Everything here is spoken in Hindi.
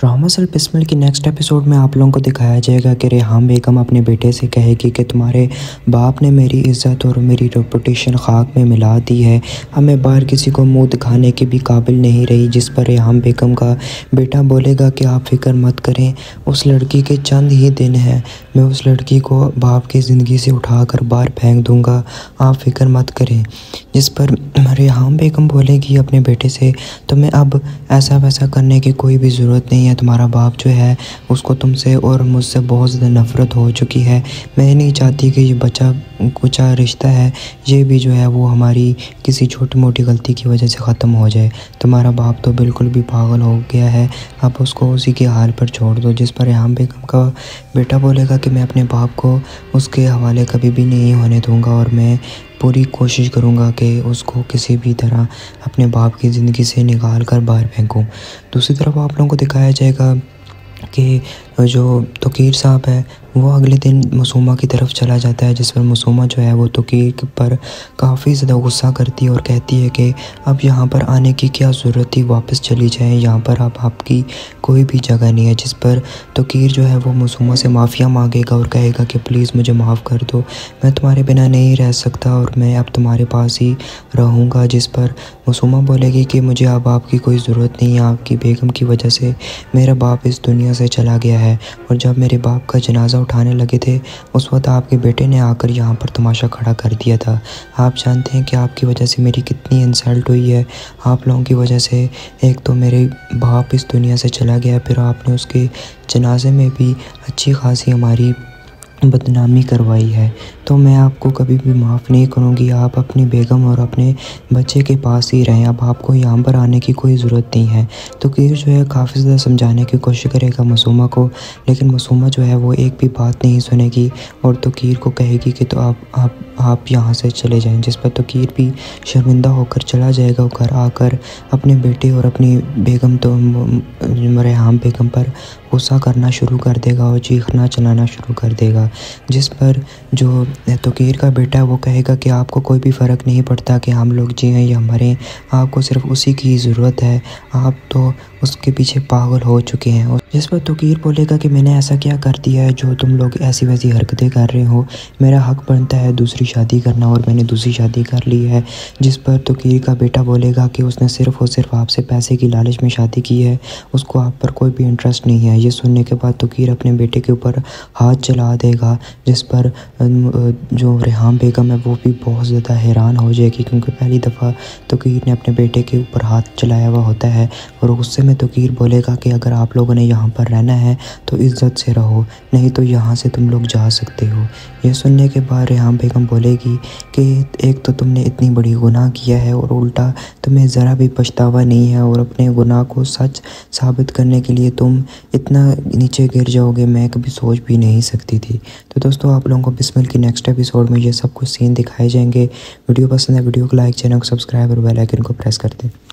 ड्रामा सर बिस्मिल की नेक्स्ट एपिसोड में आप लोगों को दिखाया जाएगा कि रेहाम बेगम अपने बेटे से कहेगी कि तुम्हारे बाप ने मेरी इज़्ज़त और मेरी रेपुटेशन खाक में मिला दी है, अब मैं बाहर किसी को मुंह दिखाने के भी काबिल नहीं रही। जिस पर रेहाम बेगम का बेटा बोलेगा कि आप फिक्र मत करें, उस लड़की के चंद ही दिन है, मैं उस लड़की को बाप की ज़िंदगी से उठा कर बाहर फेंक दूँगा, आप फिक्र मत करें। जिस पर रेहाम बेगम बोलेगी अपने बेटे से तुम्हें अब ऐसा वैसा करने की कोई भी ज़रूरत नहीं है, तुम्हारा बाप जो है उसको तुमसे और मुझसे बहुत ज़्यादा नफरत हो चुकी है, मैं नहीं चाहती कि ये बच्चा कुचा रिश्ता है ये भी जो है वो हमारी किसी छोटी मोटी गलती की वजह से ख़त्म हो जाए, तुम्हारा बाप तो बिल्कुल भी पागल हो गया है, अब उसको उसी के हाल पर छोड़ दो। जिस पर रेहाम बेगम का बेटा बोलेगा कि मैं अपने बाप को उसके हवाले कभी भी नहीं होने दूँगा और मैं पूरी कोशिश करूँगा कि उसको किसी भी तरह अपने बाप की ज़िंदगी से निकाल कर बाहर फेंकूँ। दूसरी तरफ आप लोगों को दिखाया जाएगा कि जो तकीर साहब है वो अगले दिन मासूमा की तरफ चला जाता है, जिस पर मासूमा जो है वो तकीर पर काफ़ी ज़्यादा गुस्सा करती है और कहती है कि अब यहाँ पर आने की क्या ज़रूरत थी, वापस चली जाएं, यहाँ पर अब आपकी कोई भी जगह नहीं है। जिस पर तकीर जो है वो मासूमा से माफ़िया मांगेगा और कहेगा कि प्लीज़ मुझे माफ़ कर दो, मैं तुम्हारे बिना नहीं रह सकता और मैं अब तुम्हारे पास ही रहूँगा। जिस पर मासूमा बोलेगी कि मुझे अब आपकी कोई ज़रूरत नहीं है, आपकी बेगम की वजह से मेरा बाप इस दुनिया से चला गया है और जब मेरे बाप का जनाजा उठाने लगे थे उस वक्त आपके बेटे ने आकर यहाँ पर तमाशा खड़ा कर दिया था, आप जानते हैं कि आपकी वजह से मेरी कितनी इंसल्ट हुई है, आप लोगों की वजह से एक तो मेरे बाप इस दुनिया से चला गया, फिर आपने उसके जनाजे में भी अच्छी खासी हमारी बदनामी करवाई है, तो मैं आपको कभी भी माफ़ नहीं करूँगी, आप अपनी बेगम और अपने बच्चे के पास ही रहें, अब आपको यहाँ पर आने की कोई ज़रूरत नहीं है। तो तकीर जो है काफ़ी ज़्यादा समझाने की कोशिश करेगा मासूमा को, लेकिन मासूमा जो है वो एक भी बात नहीं सुनेगी और तकीर को कहेगी कि तो आप यहाँ से चले जाएँ। जिस पर तकीर भी शर्मिंदा होकर चला जाएगा, घर आकर अपने बेटे और अपनी बेगम तो रेहाम बेगम पर गुस्सा करना शुरू कर देगा और चीखना चलाना शुरू कर देगा। जिस पर जो तकीर का बेटा है वो कहेगा कि आपको कोई भी फ़र्क नहीं पड़ता कि हम लोग जिएं या मरें, आपको सिर्फ उसी की ज़रूरत है, आप तो उसके पीछे पागल हो चुके हैं। जिस पर तकीर बोलेगा कि मैंने ऐसा क्या कर दिया है जो तुम लोग ऐसी वैसी हरकतें कर रहे हो, मेरा हक बनता है दूसरी शादी करना और मैंने दूसरी शादी कर ली है। जिस पर तकीर का बेटा बोलेगा कि उसने सिर्फ और सिर्फ आपसे पैसे की लालच में शादी की है, उसको आप पर कोई भी इंटरेस्ट नहीं है। ये सुनने के बाद तकीर अपने बेटे के ऊपर हाथ चला देगा, जिस पर जो रेहाम बेगम है वो भी बहुत ज़्यादा हैरान हो जाएगी क्योंकि पहली दफ़ा तकीर ने अपने बेटे के ऊपर हाथ चलाया हुआ होता है। और गुस्से में तकीर बोलेगा कि अगर आप लोगों ने यहाँ पर रहना है तो इज़्ज़त से रहो, नहीं तो यहाँ से तुम लोग जा सकते हो। यह सुनने के बाद रेहाम बेगम बोलेगी कि एक तो तुमने इतनी बड़ी गुनाह किया है और उल्टा तुम्हें ज़रा भी पछतावा नहीं है और अपने गुनाह को सच साबित करने के लिए तुम इतना नीचे गिर जाओगे, मैं कभी सोच भी नहीं सकती थी। तो दोस्तों आप लोगों को बिस्मिल की नेक्स्ट एपिसोड में ये सब कुछ सीन दिखाए जाएंगे। वीडियो पसंद है वीडियो को लाइक, चैनल को सब्सक्राइब और बेल आइकन को प्रेस कर दें।